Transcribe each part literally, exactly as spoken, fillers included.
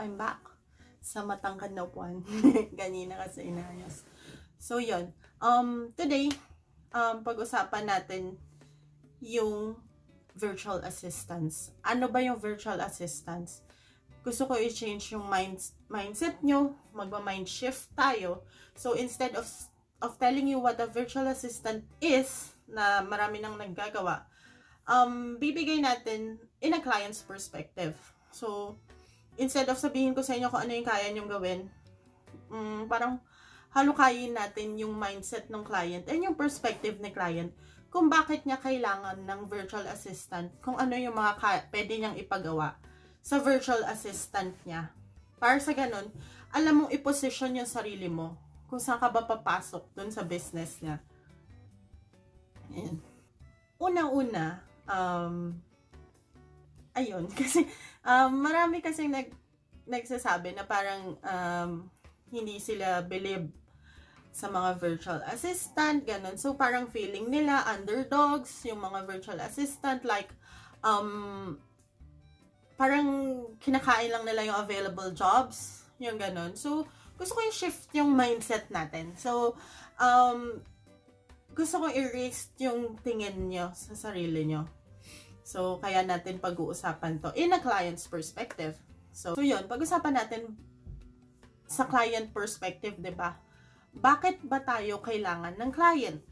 I'm back sa matangkad na upuan. Ganina kasi inayos. So, yun. Um, today, um, pag-usapan natin yung virtual assistants. Ano ba yung virtual assistants? Gusto ko i-change yung mind, mindset nyo. Magma-mind shift tayo. So, instead of, of telling you what a virtual assistant is, na marami nang naggagawa, um, bibigay natin in a client's perspective. So, instead of sabihin ko sa inyo kung ano yung kaya nyong gawin, um, parang halukayin natin yung mindset ng client and yung perspective ng client kung bakit niya kailangan ng virtual assistant, kung ano yung mga pwede niyang ipagawa sa virtual assistant niya. Para sa ganun, alam mong i-position yung sarili mo kung saan ka ba papasok dun sa business niya. Ayan. Unang-una, um, ayun, kasi um, marami kasing nag, nagsasabi na parang um, hindi sila believe sa mga virtual assistant, ganun. So, parang feeling nila underdogs, yung mga virtual assistant, like, um, parang kinakain lang nila yung available jobs, yung ganun. So, gusto ko yung shift yung mindset natin. So, um, gusto ko i-raise yung tingin nyo sa sarili nyo. So, kaya natin pag-uusapan to in a client's perspective. So, so yun, pag-usapan natin sa client perspective, di ba? Bakit ba tayo kailangan ng client?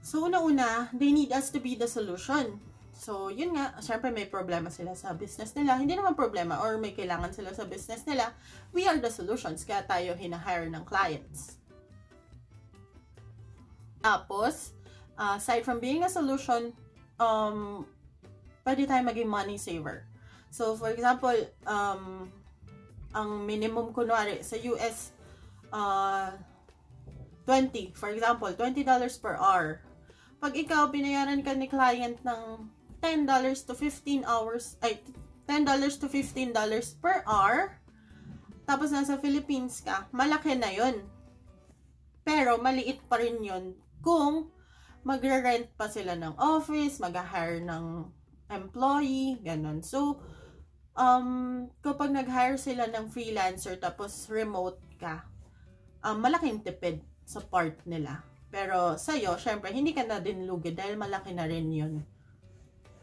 So, una-una, they need us to be the solution. So, yun nga, syempre may problema sila sa business nila. Hindi naman problema or may kailangan sila sa business nila. We are the solutions, kaya tayo hinahire ng clients. Tapos, uh, aside from being a solution, um, pwede tayo maging money saver. So, for example, um, ang minimum, kunwari, sa U S, Uh, twenty, for example, twenty dollars per hour. Pag ikaw, binayaran ka ni client ng ten dollars to fifteen hours, ay, ten dollars to fifteen dollars per hour, tapos nasa Philippines ka, malaki na yun. Pero, maliit pa rin yun kung magre-rent pa sila ng office, mag-hire ng employee, ganun. So, um, kapag nag-hire sila ng freelancer, tapos remote ka, Um, malaking tipid sa part nila. Pero sa'yo, syempre, hindi ka na din lugi dahil malaki na rin yun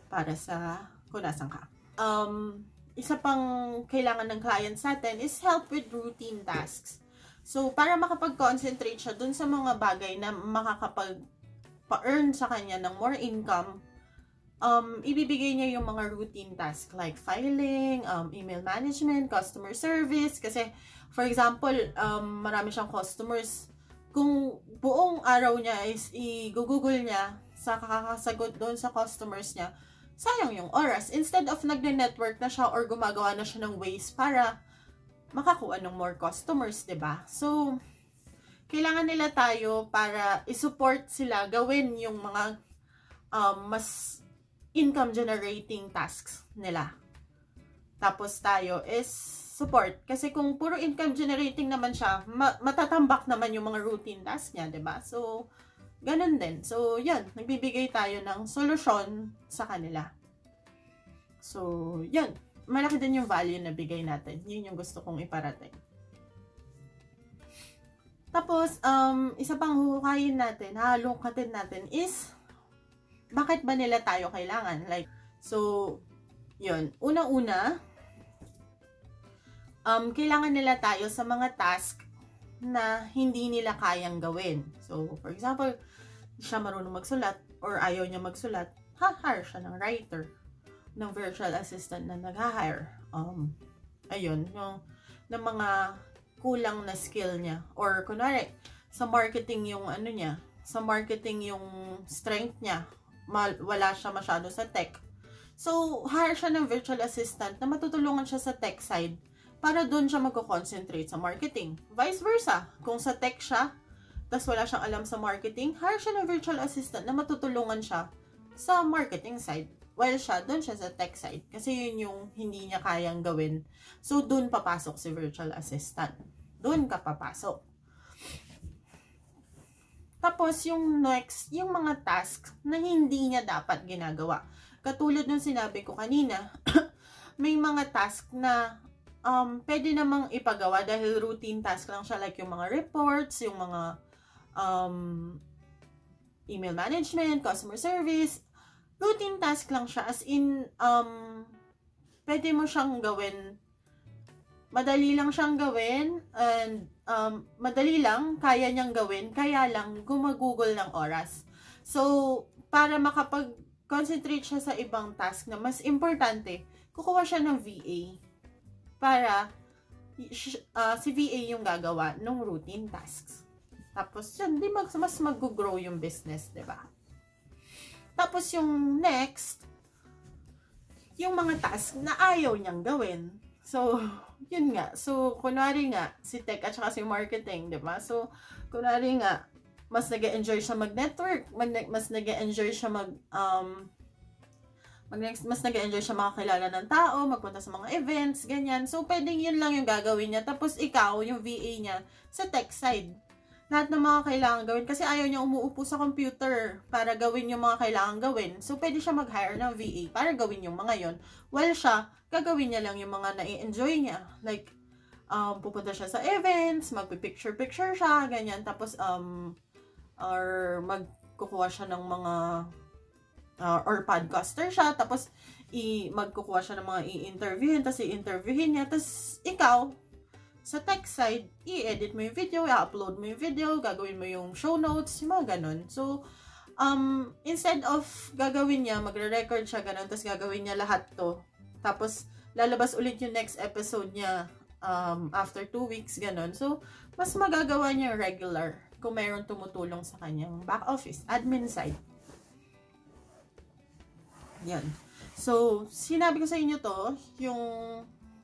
para sa kung nasan ka. Um, isa pang kailangan ng client sa atin is help with routine tasks. So, para makapag-concentrate siya dun sa mga bagay na makakapag-pa-earn sa kanya ng more income, um, ibibigay niya yung mga routine tasks like filing, um, email management, customer service, kasi for example, um, marami siyang customers. Kung buong araw niya is i-google niya sa kakasagot doon sa customers niya, sayang yung oras. Instead of nagne-network na siya or gumagawa na siya ng ways para makakuha ng more customers, diba? So, kailangan nila tayo para i-support sila gawin yung mga um, mas income-generating tasks nila. Tapos tayo is support. Kasi kung puro income generating naman siya, ma matatambak naman yung mga routine tasks niya, diba? So, ganun din. So, yun. Nagbibigay tayo ng solusyon sa kanila. So, yun. Malaki din yung value na bigay natin. Yun yung gusto kong iparating. Tapos, um, isa pang huhukayin natin, halungkatin natin is, bakit ba nila tayo kailangan? Like, so, yun. Una-una, Um, kailangan nila tayo sa mga task na hindi nila kayang gawin. So, for example, siya marunong magsulat or ayaw niya magsulat, ha-hire siya ng writer, ng virtual assistant na nag-hire. Um, ayun, yung, ng mga kulang na skill niya. Or, kunwari, sa marketing yung ano niya, sa marketing yung strength niya, wala siya masyado sa tech. So, hire siya ng virtual assistant na matutulungan siya sa tech side para doon siya magko-concentrate sa marketing. Vice versa, kung sa tech siya, tas wala siyang alam sa marketing, hire siya ng virtual assistant na matutulungan siya sa marketing side. While siya, doon siya sa tech side. Kasi yun yung hindi niya kayang gawin. So, doon papasok si virtual assistant. Doon ka papasok. Tapos, yung next, yung mga tasks na hindi niya dapat ginagawa. Katulad nung sinabi ko kanina, may mga task na um, pwede namang ipagawa dahil routine task lang siya, like yung mga reports, yung mga um, email management, customer service. Routine task lang siya, as in um, pwede mo siyang gawin, madali lang siyang gawin, and um, madali lang, kaya niyang gawin, kaya lang gumagugol ng oras. So, para makapag-concentrate siya sa ibang task na mas importante, kukuha siya ng V A para uh, si V A yung gagawa ng routine tasks. Tapos, yan, di mag, mas mag-grow yung business, di ba? Tapos, yung next, yung mga task na ayaw niyang gawin. So, yun nga. So, kunwari nga, si tech at saka si marketing, di ba? So, kunwari nga, mas nag-enjoy siya mag-network, mas nag-enjoy siya mag, um, mag mas nag-enjoy siya makakilala ng tao, magpunta sa mga events, ganyan. So, pwedeng yun lang yung gagawin niya. Tapos, ikaw, yung V A niya, sa tech side, lahat ng mga kailangan gawin. Kasi ayaw niya umuupo sa computer para gawin yung mga kailangan gawin. So, pwede siya mag-hire ng V A para gawin yung mga yon. Well, siya, gagawin niya lang yung mga na-enjoy niya. Like, um, pupunta siya sa events, magpipicture-picture siya, ganyan. Tapos, um, or magkukuha siya ng mga uh, or podcaster siya, tapos i magkukuha siya ng mga i-interviewin, tapos i-interviewin niya, tapos ikaw sa tech side, i-edit mo yung video, i-upload mo yung video, gagawin mo yung show notes, yung mga ganun. So, um, instead of gagawin niya, magre-record siya, ganun, tapos gagawin niya lahat to, tapos lalabas ulit yung next episode niya um, after two weeks, ganun. So, mas magagawa niya regular kung mayroon tumutulong sa kanyang back office, admin side. Yan. So, sinabi ko sa inyo to, yung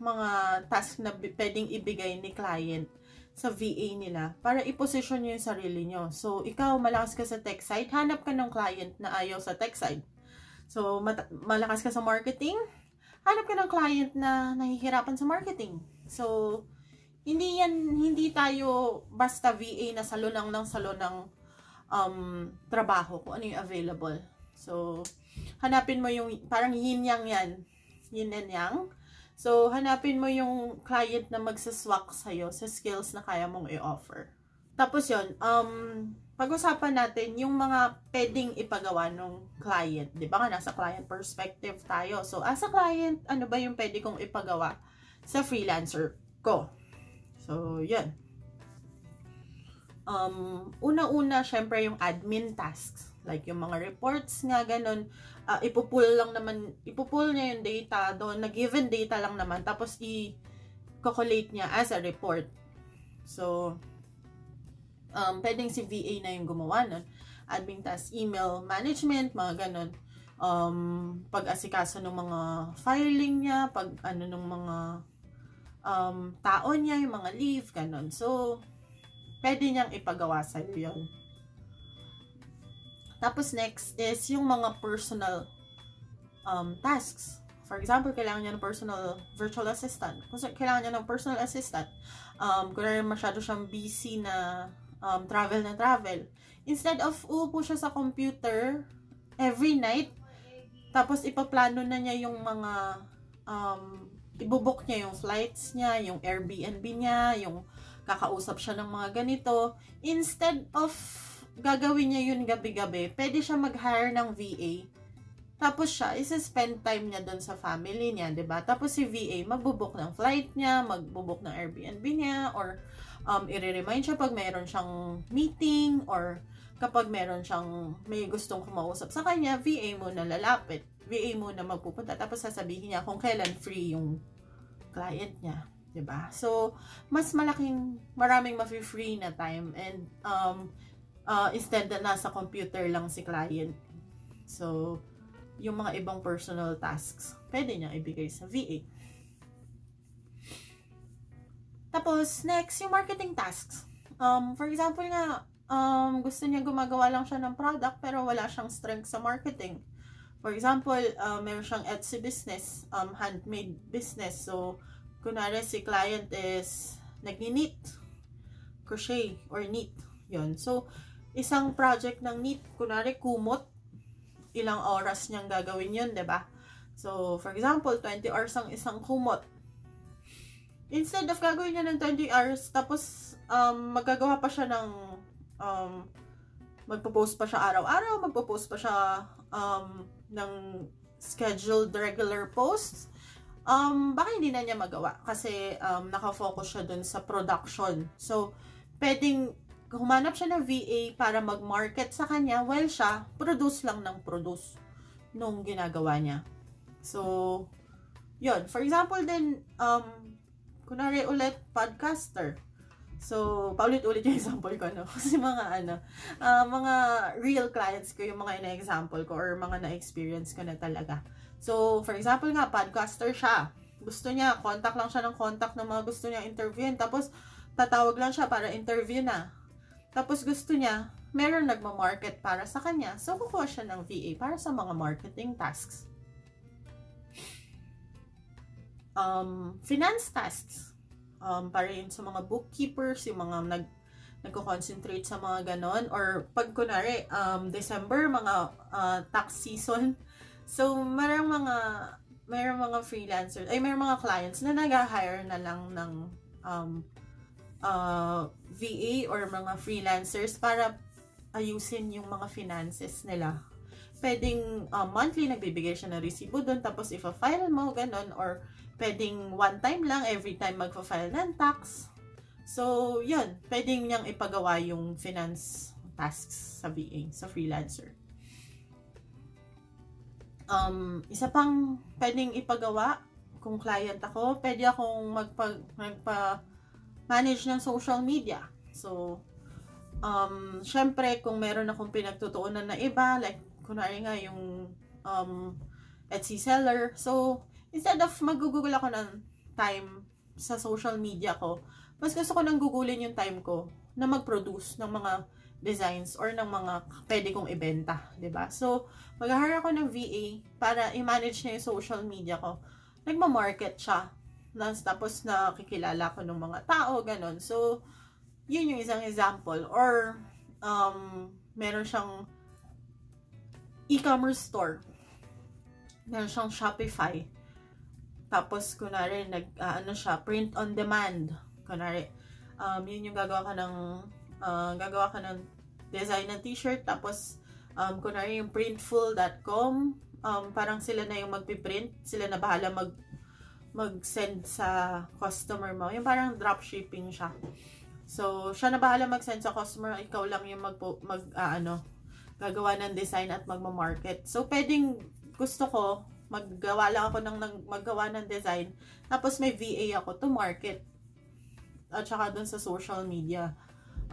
mga task na pwedeng ibigay ni client sa V A nila para i-position nyo yung sarili nyo. So, ikaw, malakas ka sa tech side, hanap ka ng client na ayaw sa tech side. So, malakas ka sa marketing, hanap ka ng client na nahihirapan sa marketing. So, Hindi yan, hindi tayo basta V A na salon lang ng salon ng um, trabaho, kung ano yung available. So, hanapin mo yung, parang yin-yang yan, yin and yang. So, hanapin mo yung client na magsaswak sa'yo sa skills na kaya mong i-offer. Tapos yun, um, pag-usapan natin yung mga pwedeng ipagawa ng client. Di ba nga, nasa client perspective tayo. So, as a client, ano ba yung pwede kong ipagawa sa freelancer ko? So, yan. Um, Una-una, syempre, yung admin tasks. Like, yung mga reports nga, ganun. Uh, ipupull lang naman, ipupull niya yung data doon, na given data lang naman, tapos i-collate niya as a report. So, um, pwedeng si V A na yung gumawa nun. Admin tasks, email management, mga ganun. Um, pag-asikaso ng mga filing niya, pag ano ng mga Um, taon niya, yung mga leave, ganun. So, pwede niyang ipagawa sa'yo yun. Tapos next is yung mga personal um, tasks. For example, kailangan niya ng personal virtual assistant. Kailangan niya ng personal assistant. Um, kung rin masyado siyang busy na um, travel na travel. Instead of uupo siya sa computer every night, tapos ipaplano na niya yung mga um, ibubok niya yung flights niya, yung Airbnb niya, yung kakausap siya ng mga ganito. Instead of gagawin niya yun gabi-gabi, pwede siya mag-hire ng V A. Tapos siya, isa-spend time niya doon sa family niya, diba? Tapos si V A, magbubok ng flight niya, magbubok ng Airbnb niya, or um, i-remind siya pag mayroon siyang meeting, or kapag meron siyang may gustong kumausap sa kanya, V A muna lalapit. V A muna magpupunta. Tapos sasabihin niya kung kailan free yung client niya. Diba? So, mas malaking, maraming ma-free na time. And um, uh, instead na nasa computer lang si client. So, yung mga ibang personal tasks, pwede niya ibigay sa V A. Tapos, next, yung marketing tasks. Um, for example nga, Um, gusto niya gumagawa lang siya ng product pero wala siyang strength sa marketing. For example, uh, meron siyang Etsy business, um, handmade business. So, kunwari si client is nagni-knit, crochet, or knit. Yun. So, isang project ng knit, kunwari kumot, ilang oras niyang gagawin yun, diba? So, for example, twenty hours ang isang kumot. Instead of gagawin niya ng twenty hours, tapos um, magagawa pa siya ng, um, magpo-post pa siya araw-araw, magpo-post pa siya um, ng scheduled regular posts, um, baka hindi na niya magawa kasi um, nakafocus siya dun sa production. So, pwedeng humanap siya ng V A para mag-market sa kanya while siya produce lang ng produce nung ginagawa niya. So, yun. For example then, um, kunwari ulit, podcaster. So, paulit-ulit yung example ko, ano? Kasi mga, ano, uh, mga real clients ko, yung mga ina-example ko or mga na-experience ko na talaga. So, for example nga, podcaster siya. Gusto niya, contact lang siya ng contact ng mga gusto niya interviewin. Tapos, tatawag lang siya para interview na. Tapos, gusto niya, meron nagmamarket para sa kanya. So, kukuha siya ng V A para sa mga marketing tasks. Um, finance tasks. Um, para yun sa mga bookkeepers, yung mga nag, nagko-concentrate sa mga ganon. Or pag kunwari, um, December, mga uh, tax season. So, mayroong mga, mayroong mga freelancers, ay mayroong mga clients na nag-hire na lang ng um, uh, V A or mga freelancers para ayusin yung mga finances nila. Pwedeng uh, monthly, nagbibigay siya ng resibo doon, tapos ipa-file mo, ganon, or pwedeng one time lang, every time magpa-file ng tax. So, yun. Pwedeng niyang ipagawa yung finance tasks sa V A, sa freelancer. Um, isa pang pwedeng ipagawa, kung client ako, pwede akong magpa, magpa-manage ng social media. So, um, syempre, kung meron akong pinagtutuunan na iba, like, kunwari nga yung um, Etsy seller. So, instead of mag-google ako ng time sa social media ko, mas gusto ko nang gugulin yung time ko na mag-produce ng mga designs or ng mga pwede kong ibenta, diba? So, mag-hire ako ng V A para i-manage niya yung social media ko. Nagma-market siya. Tapos nakikilala ko ng mga tao, ganun. So, yun yung isang example. Or, um, meron siyang e-commerce store. Meron siyang Shopify. Tapos, kunwari, nag, uh, ano siya, print on demand. Kunwari, um, yun yung gagawa ka ng, uh, gagawa ka ng design ng t-shirt. Tapos, um, kunwari, yung printful dot com, um, parang sila na yung magpiprint. Sila na bahala mag, mag-send sa customer mo. Yung parang dropshipping siya. So, siya na bahala mag-send sa customer. Ikaw lang yung mag, mag uh, ano, gagawa ng design at magmamarket. So, pwedeng gusto ko, maggawa lang ako ng, ng maggawa ng design, tapos may V A ako to market. At saka dun sa social media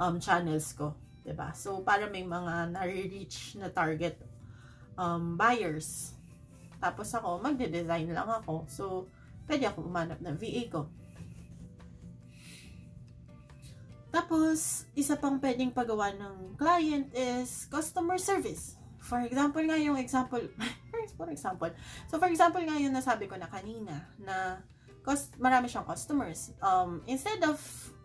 um, channels ko. Diba? So, para may mga nare-reach na target um, buyers. Tapos ako, magde-design lang ako. So, pwede ako umanap ng V A ko. Tapos, isa pang pwedeng paggawa ng client is customer service. For example nga yung example, for example, so for example nga yung nasabi ko na kanina, na cost, marami siyang customers. Um, instead of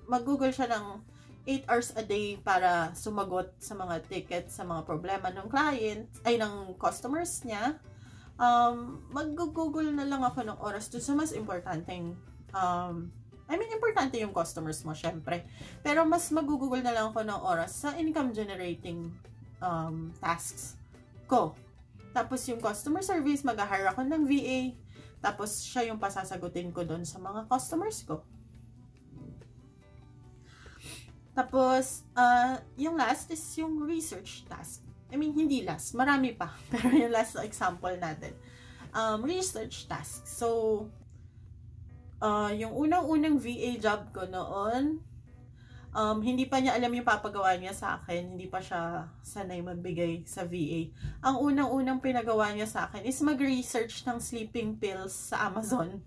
mag-google siya ng eight hours a day para sumagot sa mga tickets, sa mga problema ng client, ay ng customers niya, um, mag-google na lang ako ng oras doon sa mas importanteng um, I mean, importante yung customers mo, syempre. Pero mas mag-google na lang ako ng oras sa income-generating um, tasks ko. Tapos yung customer service, mag-hire ako ng V A. Tapos siya yung pasasagutin ko doon sa mga customers ko. Tapos, uh, yung last is yung research task. I mean, hindi last. Marami pa. Pero yung last example natin. Um, research task. So, Uh, yung unang-unang V A job ko noon, um, hindi pa niya alam yung papagawa niya sa akin. Hindi pa siya sanay magbigay sa V A. Ang unang-unang pinagawa niya sa akin is mag-research ng sleeping pills sa Amazon.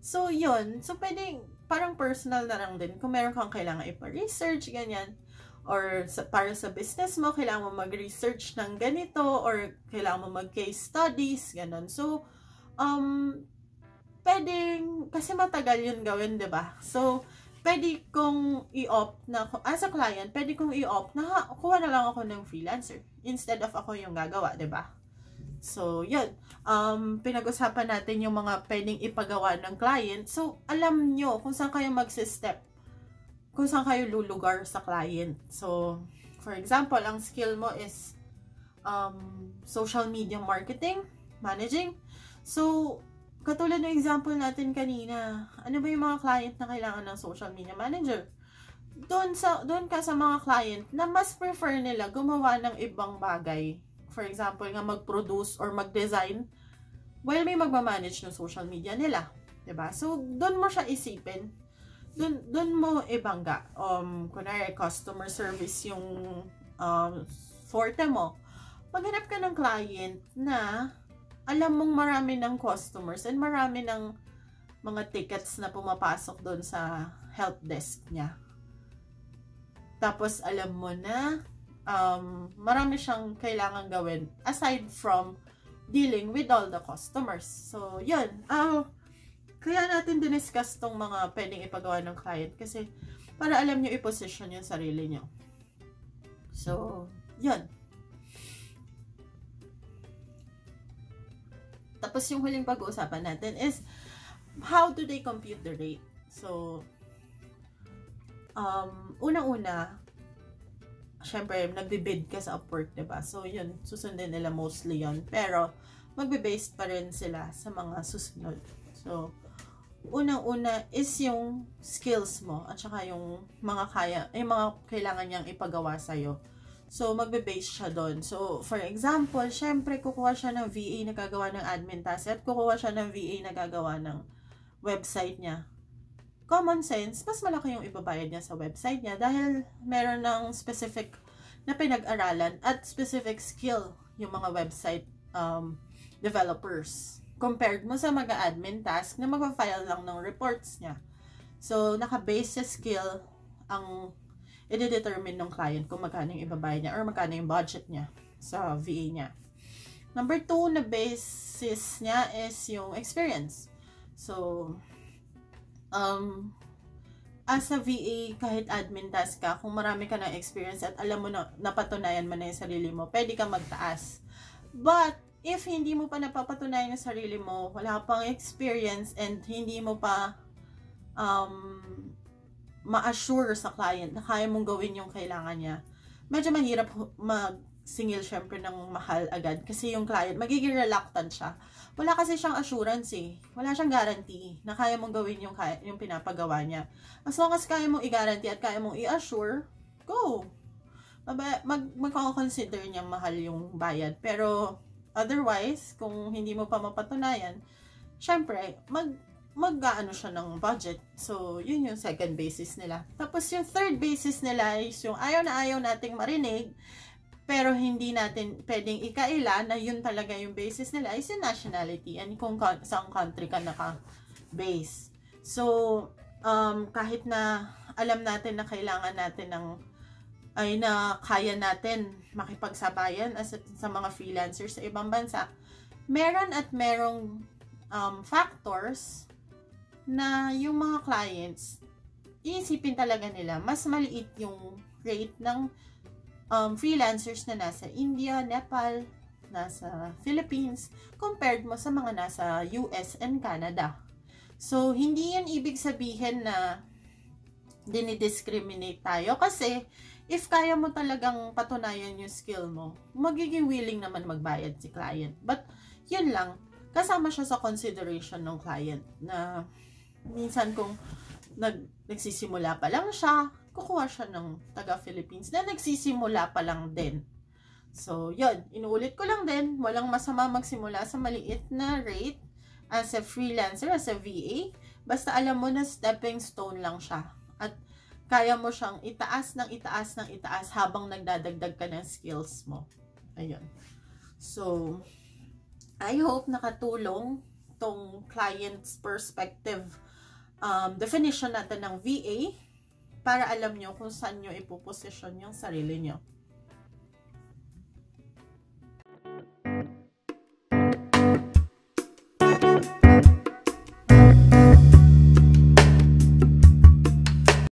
So, yun. So, pwedeng parang personal na lang din. Kung meron kang kailangan ipa-research, ganyan. Or sa, para sa business mo, kailangan mo mag-research ng ganito. Or kailangan mo mag-case studies, ganun. So, um... pwedeng, kasi matagal yun gawin, diba? So, pwede kong i-opt na, as a client, pwede kong i-opt na, kuha na lang ako ng freelancer. Instead of ako yung gagawa, diba? So, yun. Um, pinag-usapan natin yung mga pwedeng ipagawa ng client. So, alam nyo kung saan kayo mag-step. Kung saan kayo lulugar sa client. So, for example, ang skill mo is um, social media marketing, managing. So, katulad ng example natin kanina, ano ba yung mga client na kailangan ng social media manager? Doon, sa, doon ka sa mga client na mas prefer nila gumawa ng ibang bagay. For example, nga mag-produce or mag-design while may magmamanage ng social media nila. Diba? So, doon mo siya isipin. Doon, doon mo ibangga. Um, kunwari, customer service yung um, forte mo. Maghanap ka ng client na alam mong marami ng customers and marami ng mga tickets na pumapasok doon sa help desk niya. Tapos, alam mo na Um, marami siyang kailangan gawin aside from dealing with all the customers. So, yun. Uh, kaya natin diniscuss tong mga pwedeng ipagawa ng client kasi para alam nyo i-position yung sarili nyo. So, yun. Tapos yung huling pag-uusapan natin is how do they compute the rate? So, um, unang-una, syempre, nagbibid ka sa Upwork, diba? So, yun, susundin nila mostly yun. Pero, magbe-based pa rin sila sa mga susunod. So, unang-una is yung skills mo at saka yung mga kaya, yung mga kailangan niyang ipagawa sa'yo. So, magbe-based siya doon. So, for example, syempre, kukuha siya ng V A na gagawa ng admin task at kukuha siya ng V A na gagawa ng website niya. Common sense, mas malaki yung ibabayad niya sa website niya dahil meron ng specific na pinag-aralan at specific skill yung mga website um, developers compared mo sa mag-admin task na mag-file lang ng reports niya. So, naka-base sa skill ang i-determine ng client kung magkano yung ibabayad niya or magkano yung budget niya sa V A niya. Number two na basis niya is yung experience. So, Um, as a V A, kahit admin task ka, kung marami ka ng experience at alam mo na napatunayan mo na yung sarili mo, pwede ka magtaas. But, if hindi mo pa napapatunayan yung sarili mo, wala pang experience and hindi mo pa um, ma-assure sa client na kaya mong gawin yung kailangan niya, medyo mahirap magsingil syempre ng mahal agad kasi yung client, magiging reluctant siya. Wala kasi siyang assurance eh. Wala siyang guarantee na kaya mong gawin yung, kaya, yung pinapagawa niya. As long as kaya mong i-guarantee at kaya mong i-assure, go! Mag-consider mag niyang mahal yung bayad. Pero otherwise, kung hindi mo pa mapatunayan, syempre, mag, mag-ano siya ng budget. So, yun yung second basis nila. Tapos yung third basis nila is yung ayaw na ayaw nating marinig, pero hindi natin pwedeng ikaila na yun talaga yung basis nila is yung nationality and kung saan country ka naka-base. So, um, kahit na alam natin na kailangan natin ng, ay na kaya natin makipagsabayan as, sa mga freelancers sa ibang bansa, meron at merong um, factors na yung mga clients, iisipin talaga nila, mas maliit yung rate ng Um, freelancers na nasa India, Nepal, nasa Philippines, compared mo sa mga nasa U S and Canada. So, hindi yun ibig sabihin na dinidiscriminate tayo kasi if kaya mo talagang patunayan yung skill mo, magiging willing naman magbayad si client. But, yun lang, kasama siya sa consideration ng client na minsan kung nag, nagsisimula pa lang siya, kukuha siya ng taga-Philippines na nagsisimula pa lang din. So, yun. Inuulit ko lang din. Walang masama magsimula sa maliit na rate as a freelancer, as a V A. Basta alam mo na stepping stone lang siya. At kaya mo siyang itaas ng itaas ng itaas habang nagdadagdag ka ng skills mo. Ayun. So, I hope nakatulong tong client's perspective um, definition natin ng V A para alam nyo kung saan nyo ipoposisyon yung sarili nyo.